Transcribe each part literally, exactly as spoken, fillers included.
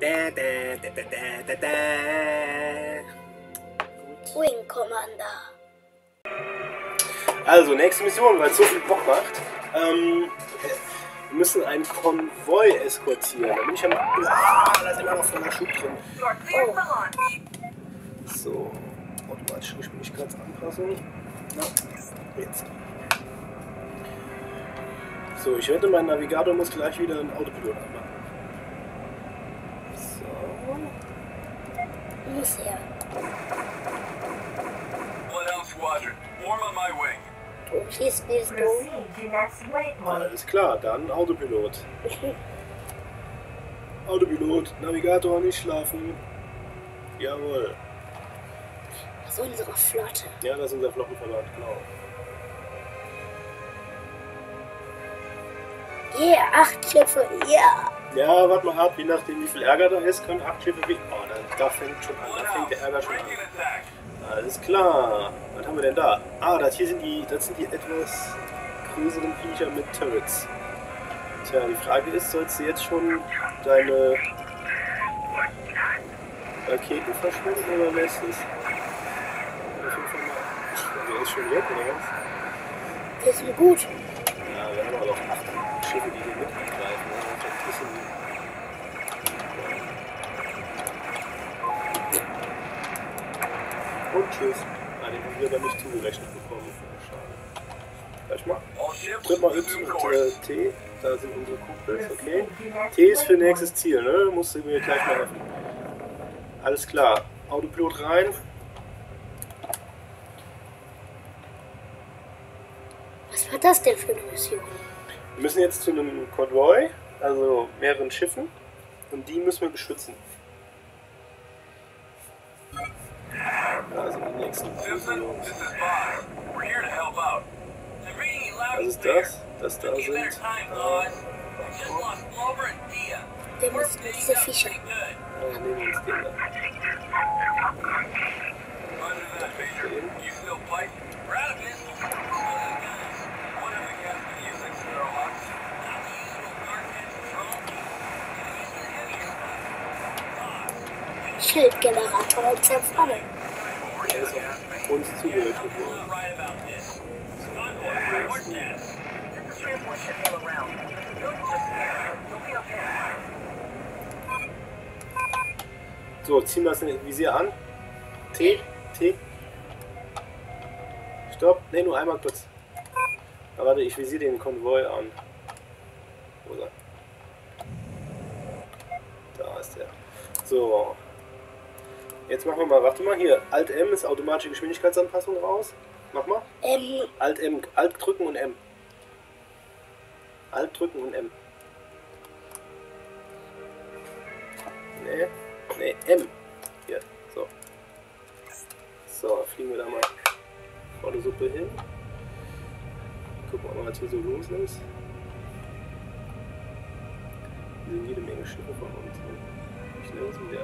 Wing Commander. Also, nächste Mission, weil es so viel Bock macht. Ähm, wir müssen einen Konvoi eskortieren. Da bin ich ja mal. Ah, da ist immer noch voller Schub drin. Oh. So. Automatisch muss ich mich ganz anpassen. Na, jetzt. So, ich wette, mein Navigator muss gleich wieder einen Autopilot anmachen. So. Muss er. Schieß bist du? Alles klar, dann Autopilot. Autopilot, Navigator nicht schlafen. Jawohl. Das ist unsere Flotte. Ja, das ist unser Flottenverband, genau. Yeah, acht Schiffe, yeah! Ja, warte mal ab, je nachdem wie viel Ärger da ist, können acht Schiffe wie... Oh, dann, da fängt schon an, da fängt der Ärger schon an. Alles klar, was haben wir denn da? Ah, das hier sind die, das sind die etwas größeren Viecher mit Turrets. Tja, die Frage ist, sollst du jetzt schon deine Raketen verschwinden oder lässt es? Der ist schon weg, oder was? Der ist mir gut. Ja, wir haben aber noch acht Schiffe, die hier mit angreifen. Und tschüss. Ah, den haben wir aber nicht zugerechnet bekommen. Schade. Gleich mal. Tritt mal Y und äh, T. Da sind unsere Kumpels, okay. T ist für nächstes Ziel, ne? Musst du mir gleich mal helfen. Alles klar. Autopilot rein. Was war das denn für eine Mission? Wir müssen jetzt zu einem Konvoi, also mehreren Schiffen, und die müssen wir beschützen. Da sind die nächsten. Was ist das? Das da sind. Äh, wir müssen diese Fische. Dann nehmen wir uns den da. Schildgenerator zerfallen. Er ist auf uns zugehört worden. So, ziehen wir das Visier an. T, T. Stopp. Ne, nur einmal kurz. Na, warte, ich visiere den Konvoi an. Wo ist er? Da ist er. So. Jetzt machen wir mal, warte mal, hier, Alt-M ist automatische Geschwindigkeitsanpassung raus. Mach mal. M. Alt-M, Alt drücken und M. Alt drücken und M. Nee, nee, M. Hier, so. So, fliegen wir da mal vor der Suppe hin. Gucken wir mal, was hier so los ist. Hier sind jede Menge Schiffe von uns. Ich nehme es wieder.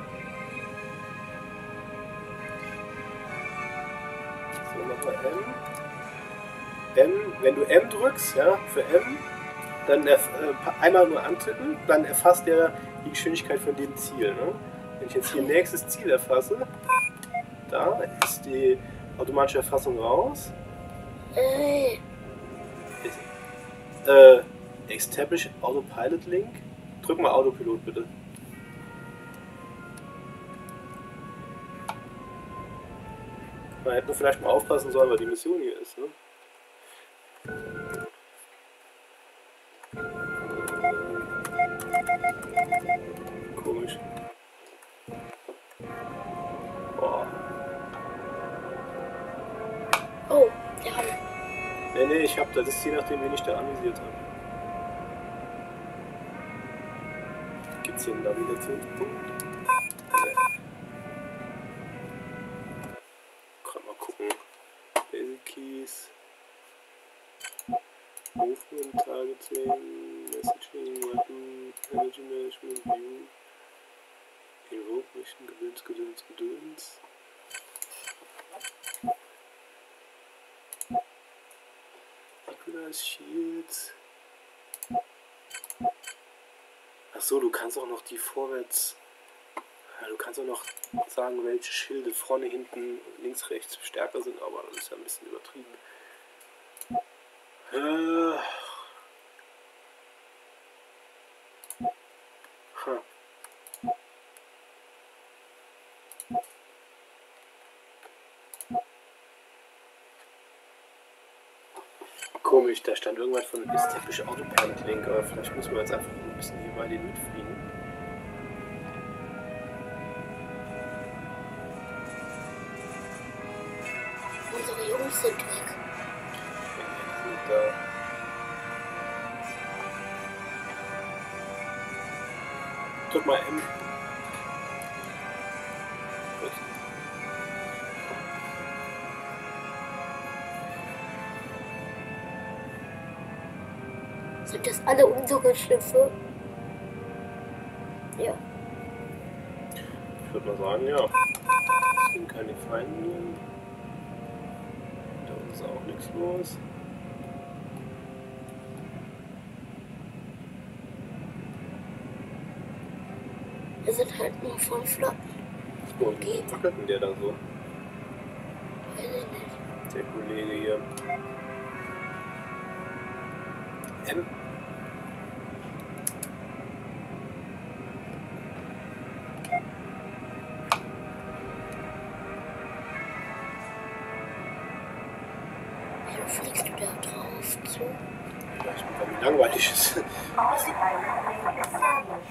M. M, wenn du M drückst, ja, für M, dann erf äh, einmal nur antippen, dann erfasst er die Geschwindigkeit von dem Ziel. Ne? Wenn ich jetzt hier nächstes Ziel erfasse, da ist die automatische Erfassung raus. Äh. Äh, Establish Autopilot Link. Drück mal Autopilot bitte. Man hätte vielleicht mal aufpassen sollen, weil die Mission hier ist, ne? Komisch. Boah. Oh, wir haben. Ne, ne, ich hab, das ist je nachdem, wen ich da anvisiert habe. Gibt's hier einen Navigationspunkt? Movement, Targeting, Messaging, Weapon, Energy Management, View, Evoke, Mission, Gedöns, Gedöns, Gedöns. Aquilize, Shields. Achso, du kannst auch noch die Vorwärts. Ja, du kannst auch noch sagen, welche Schilde vorne, hinten, links, rechts stärker sind, aber das ist ja ein bisschen übertrieben. Äh. Huh. Komisch, da stand irgendwas von ist typisch Autopilot-Link, aber vielleicht müssen wir jetzt einfach ein bisschen hier bei den mitfliegen. Unsere Jungs sind weg. Ja, die sind da. Drück mal M. Gut. Sind das alle unsere Schiffe? Ja. Ich würde mal sagen, ja. Es sind keine Feinde. Da unten ist auch nichts los. Wir sind halt nur von Flotten. Und wie flottet der da so? Weiß ich nicht. Der Kollege hier. M. Wieso fliegst du da drauf zu? Vielleicht mal, weil mir langweilig ist.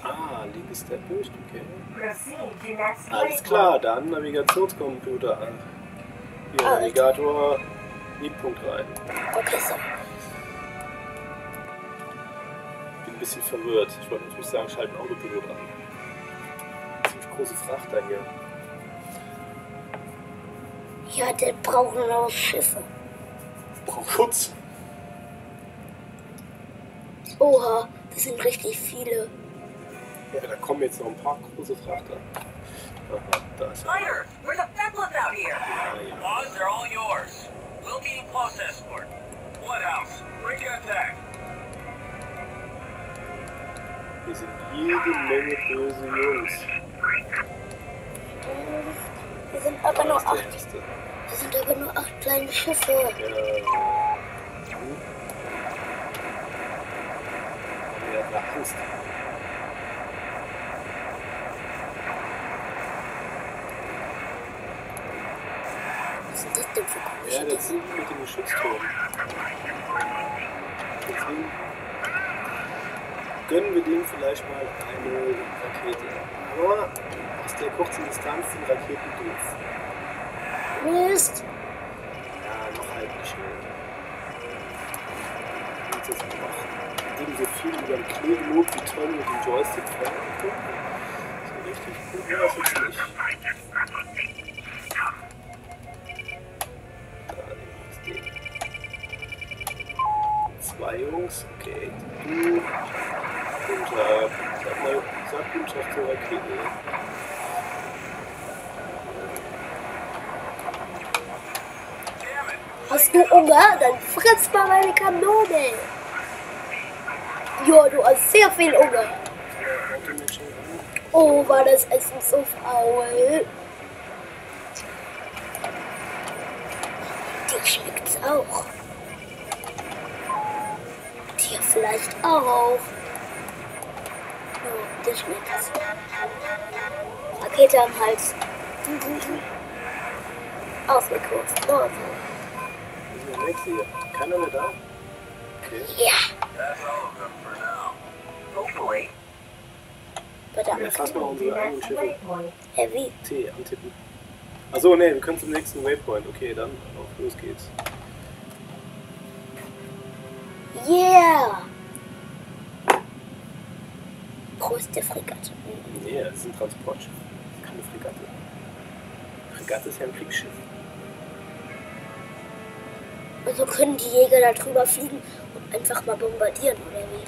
Ah, link ist der durch, okay. Alles klar, dann Navigationscomputer an. Hier, ah, Navigator, Liedpunkt rein. Okay, so. Bin ein bisschen verwirrt. Ich wollte natürlich sagen, schalten Autopilot an. Ziemlich große Frachter hier. Ja, der braucht noch Schiffe. Braucht Schutz. Oha, das sind richtig viele. Ja, da kommen jetzt noch ein paar große Frachter. Aha, da ist er. Fire, where's the Zeppelins out here? Laws are all yours. We'll be in close escort. Bloodhouse, break your attack. Hier sind jede Menge böse Jungs. Hier sind aber nur acht. Hier sind aber nur acht kleine Schiffe. Ja. Angst. Was ist das denn für komische Dinge? Ja, das sind mit dem Geschützturm. Deswegen gönnen wir dem vielleicht mal eine Rakete. Aber aus der kurzen Distanz sind Raketen doof. Mist! Ja, noch halt nicht mehr. Jetzt ist es gemacht. So viel über den Knebelot wie toll mit dem Joystick fahren können. So richtig gut war es jetzt nicht. Da nehmen wir es. Zwei Jungs, okay. Du. Guten Tag. Sag mal, sag guten Tag zur Rakete. Hast du Hunger? Dann fritz mal meine Kanone! Ja, du hast sehr viel Hunger. Oh, war das Essen so faul. Dir schmeckt's auch. Dir vielleicht auch. Ja, dir schmeckt's. Rakete am Hals. Ausgekürzt. Oh, so. Ist weg hier. Keiner mehr da? Okay. Ja. Verdammt. Ja, fass mal unsere eigenen Schiffe. Heavy. T antippen. Achso, ne, wir können zum nächsten Waypoint. Okay, dann auf los geht's. Yeah! Prost der Fregatte. Ne, das ist ein Transportschiff. Keine Fregatte. Fregatte ist ja ein Kriegsschiff. Also können die Jäger da drüber fliegen und einfach mal bombardieren, oder wie?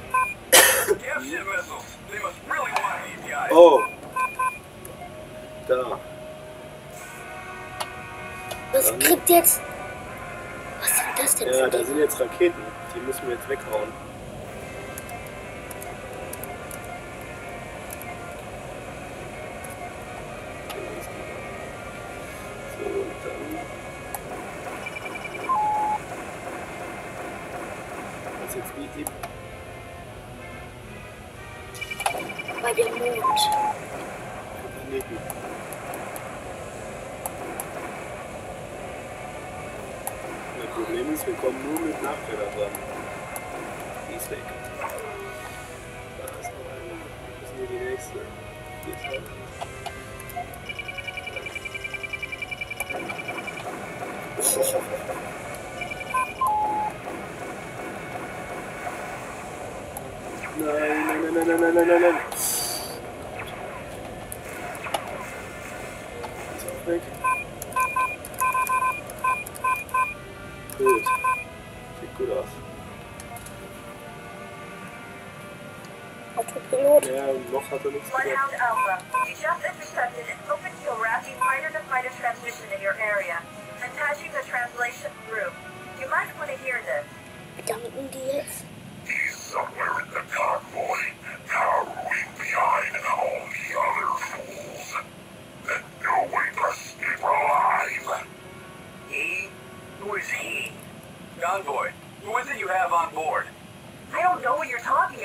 Oh! Da. Was dann kriegt jetzt... Was ist das denn? Ja, da Dinge? Sind jetzt Raketen. Die müssen wir jetzt weghauen. six feet deep. Vaya mucho. Mein Problem ist, wir kommen nur mit Nachfeder dran. Die ist weg. Da ist noch eine. Das ist nur die nächste. Die ist weg. Nein, nein, nein, nein, nein, nein, nein. Ist auch weg. Gut. Sieht gut aus. Autopilot. Ja, noch hat er nichts gemacht. Attaching the translation group. You might want to hear this. Dumb idiots. He's somewhere in the convoy, cowering behind all the other fools. And no way for sleep alive. He? Who is he? Convoy, who is it you have on board? I don't know what you're talking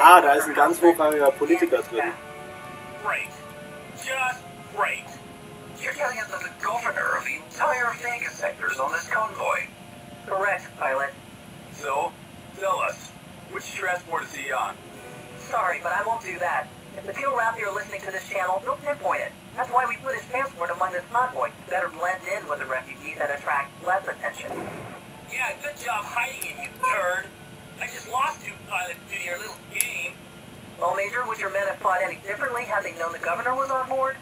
Ah, da ist ein ganz hochrangiger Politiker drin. You're telling us that the governor of the entire Vega sector is on this convoy. Correct, pilot. So, tell us, which transport is he on? Sorry, but I won't do that. If the Kilrathi are listening to this channel, they'll pinpoint it. That's why we put his transport among this convoy to better blend in with the refugees and attract less attention. Yeah, good job hiding it, you turd. I just lost you, pilot, to your little game. Well, Major, would your men have fought any differently had they known the governor was on board?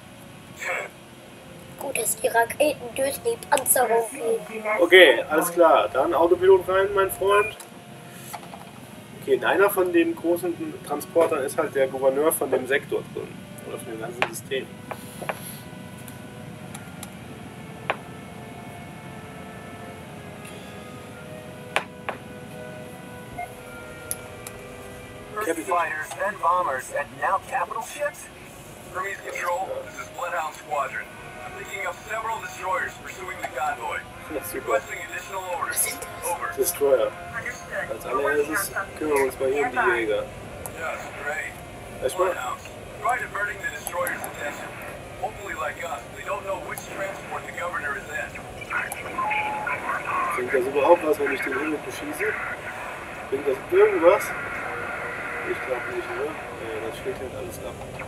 Gut, dass die Raketen durch die Panzer hochfliegen. Okay, alles klar. Dann Autopilot rein, mein Freund. Okay, einer von den großen Transportern ist halt der Gouverneur von dem Sektor drin. Oder von dem ganzen System. First fighters, then bombers, and now capital ships? Hermes Control, this is Bloodhound Squadron. Picking up several destroyers pursuing the convoy. Requesting additional orders. Over. Destroyer. Als allererstes kümmern wir uns bei ihm die Jäger. Yes, great. Erstmal. Try diverting the destroyer's attention. Hopefully, like us, they don't know which transport the governor is in. Bringt das überhaupt was, wenn ich den Himmel beschieße? Bringt das irgendwas? Ich glaube nicht, oder? Nee, das schlägt halt alles ab.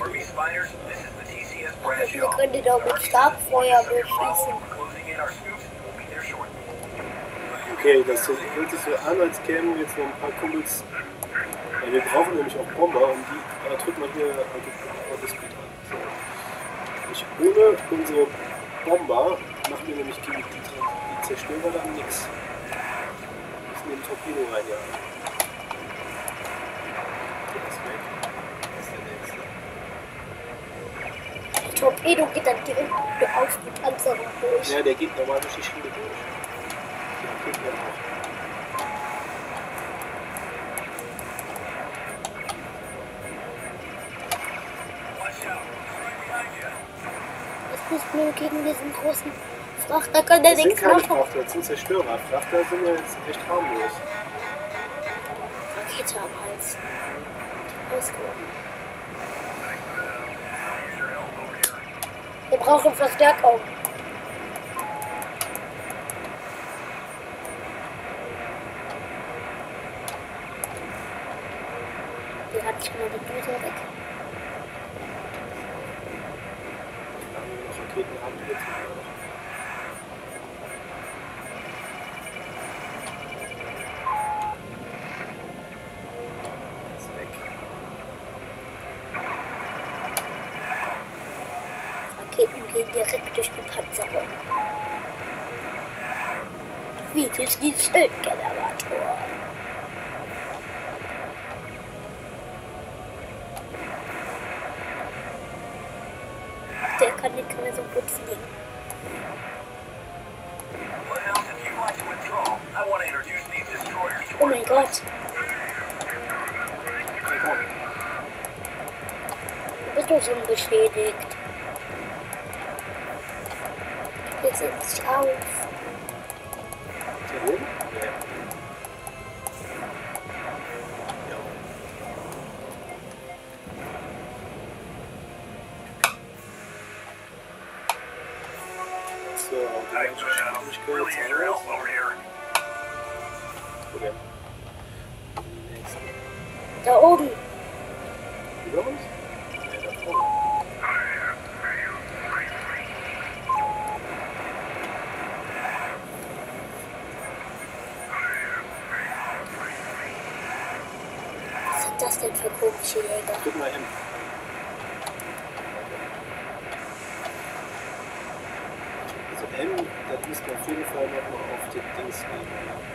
Army spiders, this is the T C S branch. Wir können doch mit Stabfeuer beschießen. Okay, das hört sich so an, als kämen jetzt noch ein paar Kumpels. Ja, wir brauchen nämlich auch Bomber und die äh, drückt man hier äh, das gut an. So. Ich, ohne unsere Bomber machen wir nämlich die, die, die zerstören wir dann nichts. Wir müssen den Torpedo reinjagen. Der Torpedo geht dann direkt auf die Panzer durch. Ja, der geht normal durch die Schiene durch. Der geht dann auch. Das muss nur gegen diesen großen Frachter, kann der nichts machen. Das sind keine Frachter, das sind Zerstörer. Frachter sind ja jetzt echt harmlos. Rakete am Hals. Ausgehoben. Wir brauchen Verstärkung. Hier hatte ich mal die Düse weg. Direkt durch die Panzerung. Wie durch die Schildgenerator. der kann nicht mehr so gut fliegen. Oh mein Gott. Du bist doch so unbeschädigt. Jetzt setz dich auf. Da oben! Über uns? Ja, da vorne. Was sind das denn für komische Jäger? Guck mal hin. Also M, da muss man auf jeden Fall nochmal auf den Dings gehen.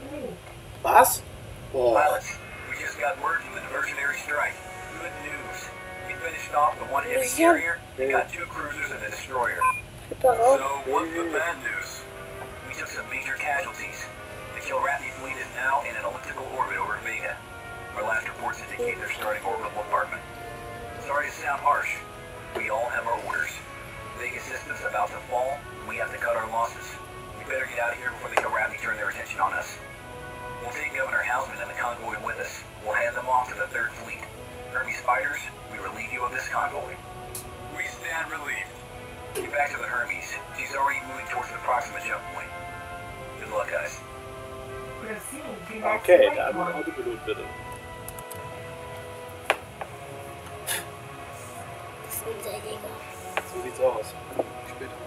Was? Oh. We'll take Governor Housman and the convoy with us. We'll hand them off to the third Fleet. Hermes fighters, we relieve you of this convoy. We stand relieved. Get back to the Hermes. She's already moving towards the Proxima jump point. Good luck, guys. Okay, dann mal die Blut, bitte. Das ist unser Jäger. So sieht's aus. Später.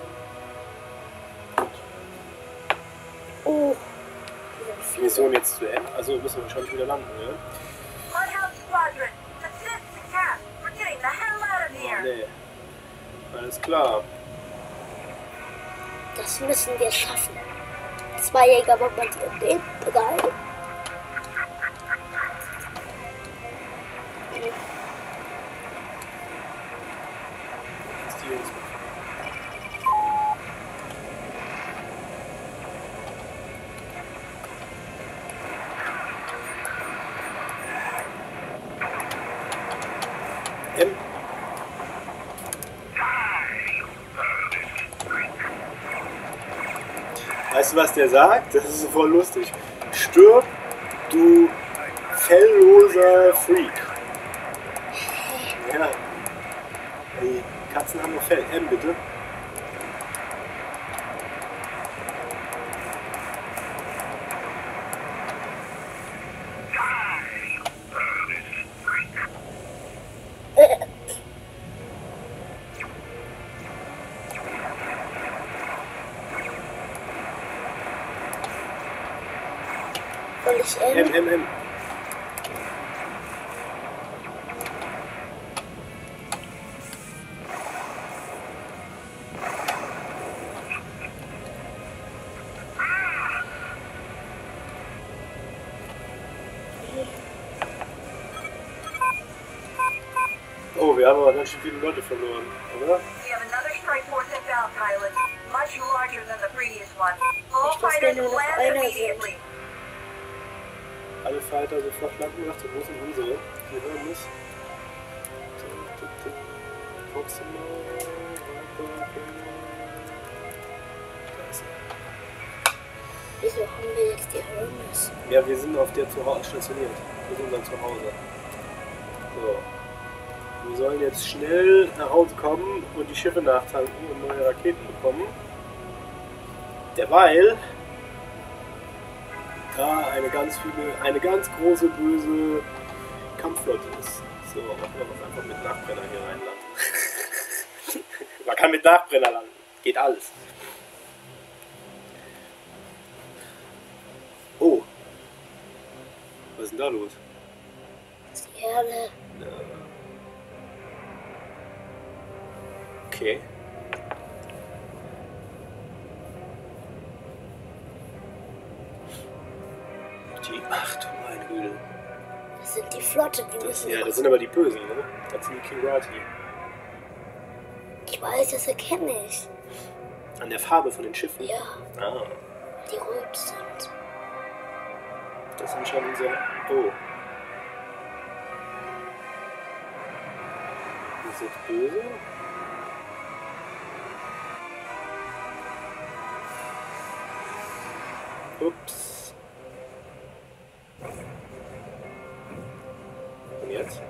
Oh. Die Mission jetzt zu Ende, also müssen wir wahrscheinlich wieder landen, ne? Oh, nee. Alles klar. Das müssen wir schaffen. Zwei Jäger bombardieren den, egal. Weißt du, was der sagt? Das ist voll lustig. Stirb, du fellloser Freak. Ja. Die Katzen haben nur Fell. M, bitte. M, M, M. Oh, wir haben aber ganz schön viele Leute verloren, oder? Alle Fighter sofort landen nach der großen Insel. Die hören es. Proxima. Da ist er. Wieso haben wir jetzt die Hermes? Ja, wir sind auf der Zuhause stationiert. Das ist unser Zuhause. So. Wir sollen jetzt schnell nach Hause kommen und die Schiffe nachtanken und neue Raketen bekommen. Derweil. Da eine ganz viele, eine ganz große böse Kampfflotte ist. So, machen wir das einfach mit Nachbrenner hier reinlassen. kann mit Nachbrenner landen. Geht alles. Oh. Was ist denn da los? Das ist die Erde. Ja. Okay. Die, ach du meine Güte. Das sind die Flotte, die das, ja, das sind aber die Bösen, ne? Das sind die Kilrathi. Ich weiß, das erkenne ich. An der Farbe von den Schiffen? Ja. Ah. Die rot sind. Das sind schon unsere... Oh. Das ist jetzt böse. Ups. Und jetzt?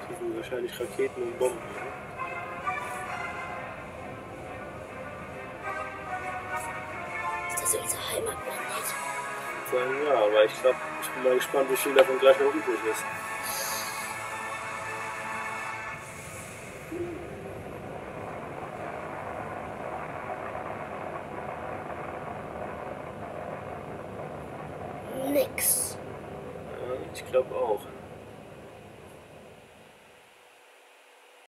Das sind wahrscheinlich Raketen und Bomben. Ist das unser Heimatplanet? Ja, aber ich glaube, ich bin mal gespannt, wie viel davon gleich noch übrig ist. Nix. Ja, ich glaube auch.